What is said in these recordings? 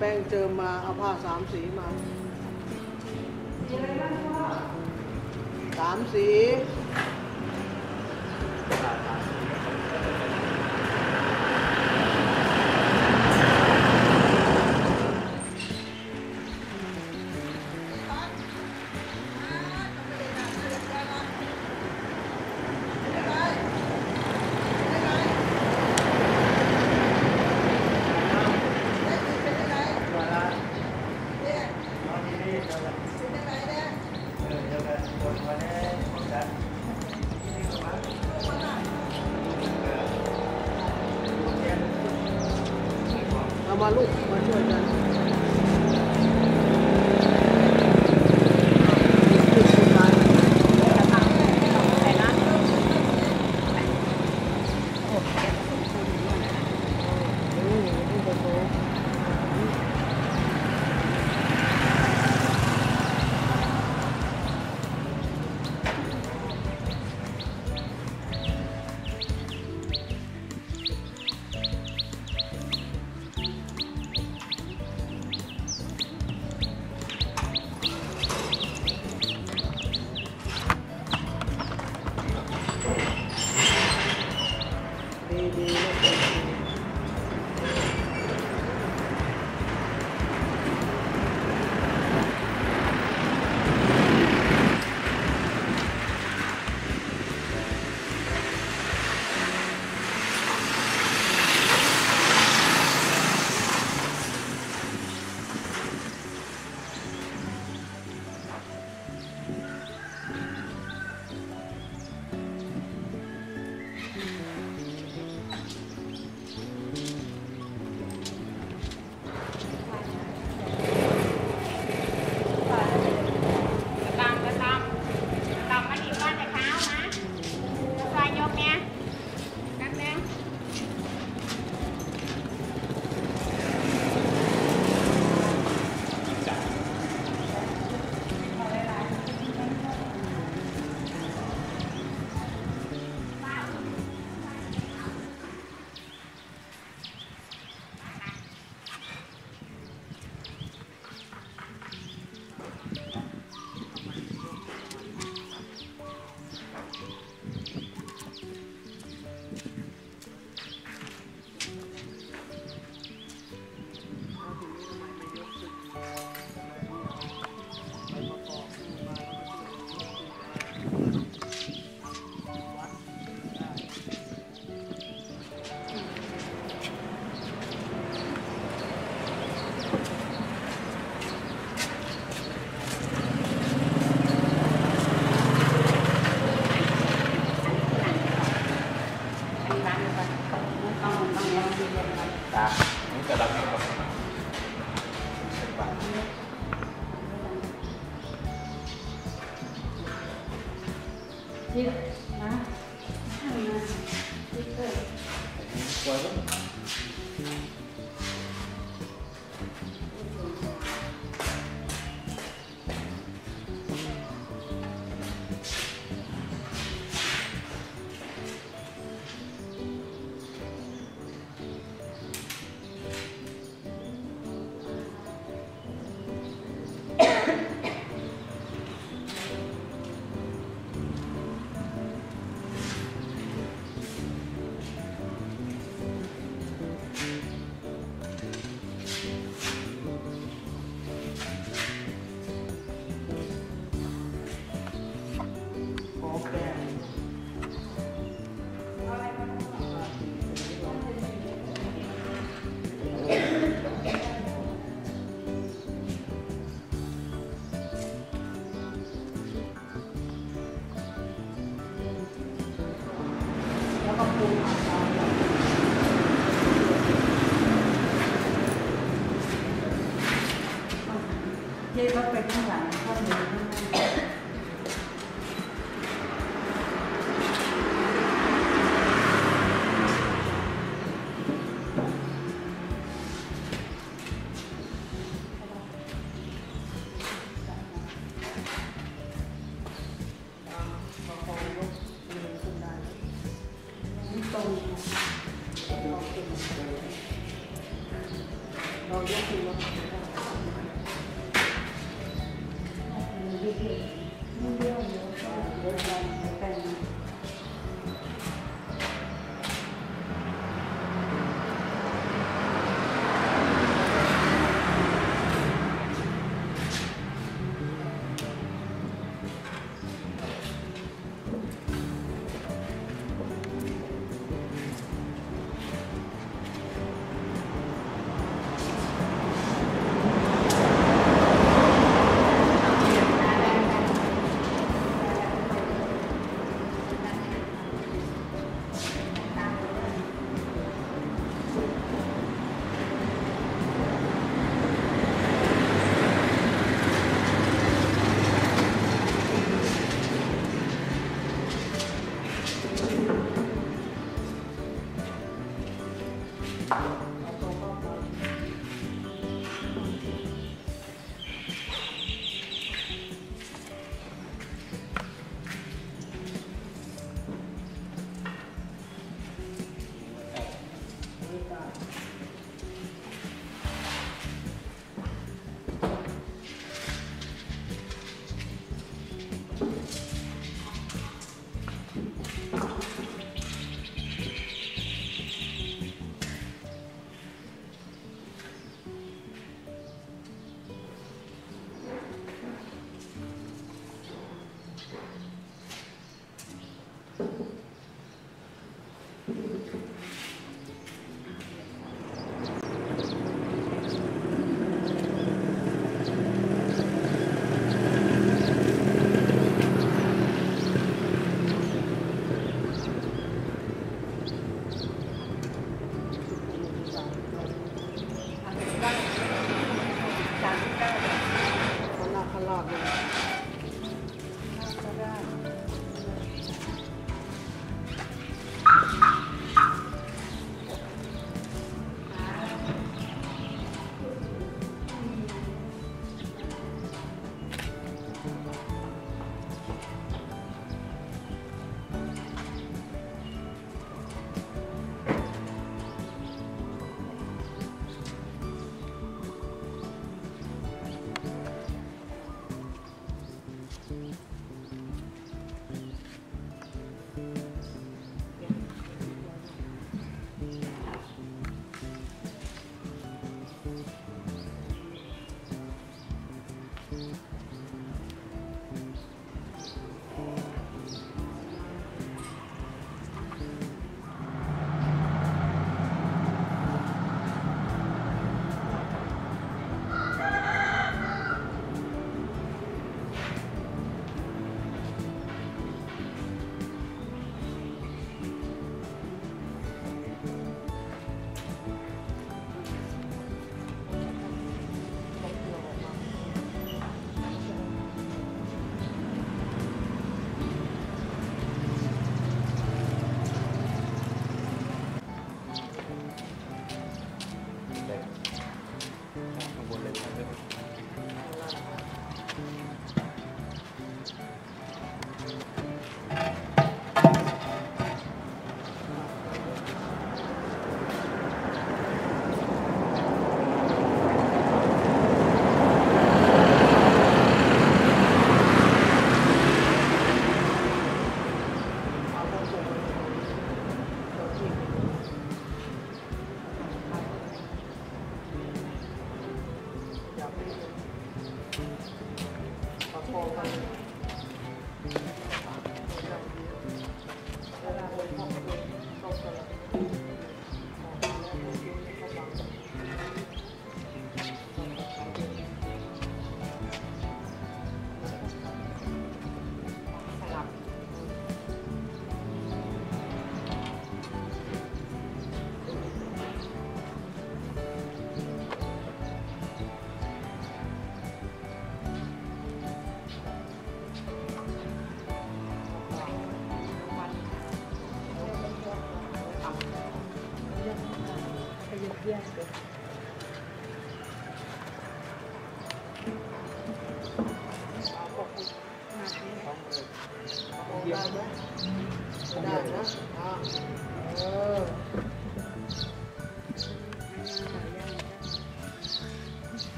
แป้งเจิมมาเอาผ้าสามสีมาสามสีมาลูกมาช่วยกัน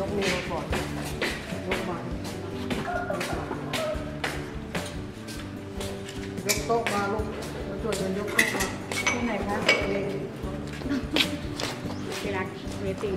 ยกนิ้วก่อนยกมายกโต๊ะมาลูกมาช่วยกันยกโต๊ะมาที่ไหนคะที่รักเวที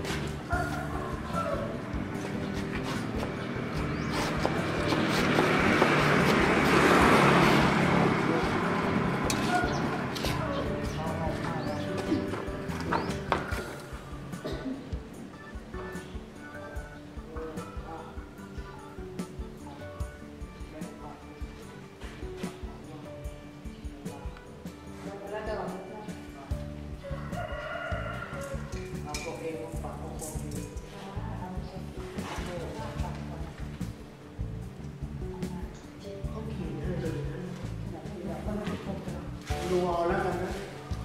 ดูเอาแล้วกันนะ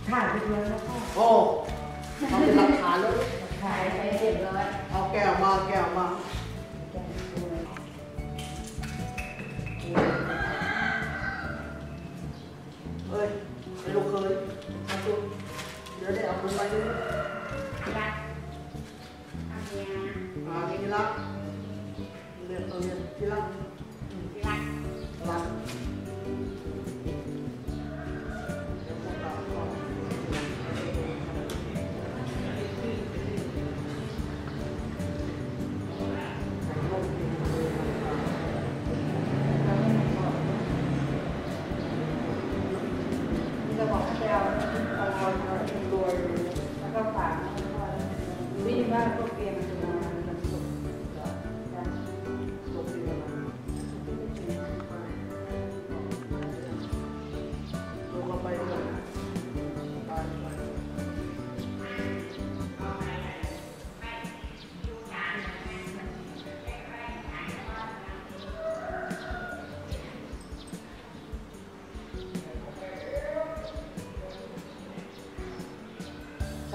ถ่ายไปเลยแล้วก็โอ้เอาเป็นหลักฐานแล้วถ่ายไปเสร็จเลยเอาแก้วมาแก้วมาเอ้ยลูกเคยเอาดูเดี๋ยวได้เอาคนไปด้วยรักอาเมียอาเมียที่รักเรียนเอาเรียนที่รักที่รักรัก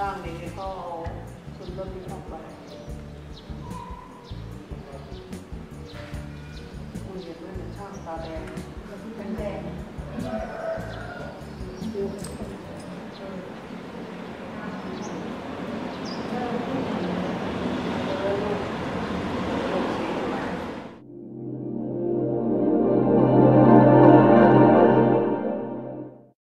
สร้างนี้ก็คุณต้องมีออกไปคุณเห็นว่ามันช่างตาแดงมันเป็นแดง